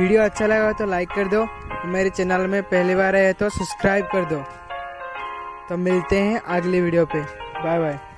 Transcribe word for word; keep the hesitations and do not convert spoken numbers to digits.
Video अच्छा लगा तो लाइक कर दो, मेरे चैनल में पहली बार आए तो सब्सक्राइब कर दो। तो मिलते हैं अगली वीडियो पे, बाय बाय।